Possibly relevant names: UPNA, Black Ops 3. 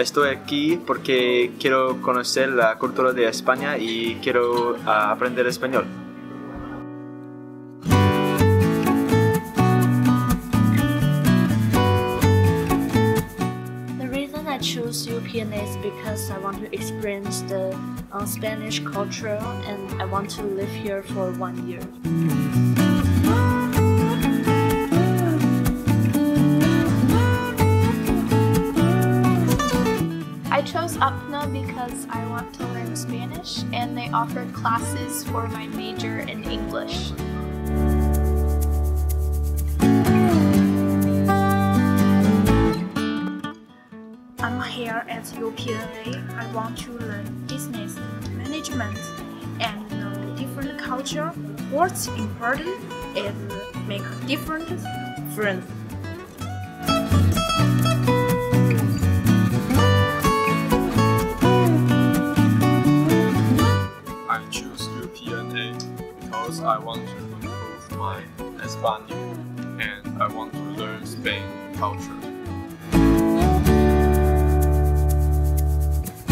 Estoy aquí porque quiero conocer la cultura de España y quiero aprender español. The reason I choose UPNA is because I want to experience the Spanish culture and I want to live here for 1 year. I chose UPNA because I want to learn Spanish, and they offered classes for my major in English. I'm here at UPNA. I want to learn business, management, and different culture. What's important is make different friends. Because I want to improve my Spanish and I want to learn Spain culture.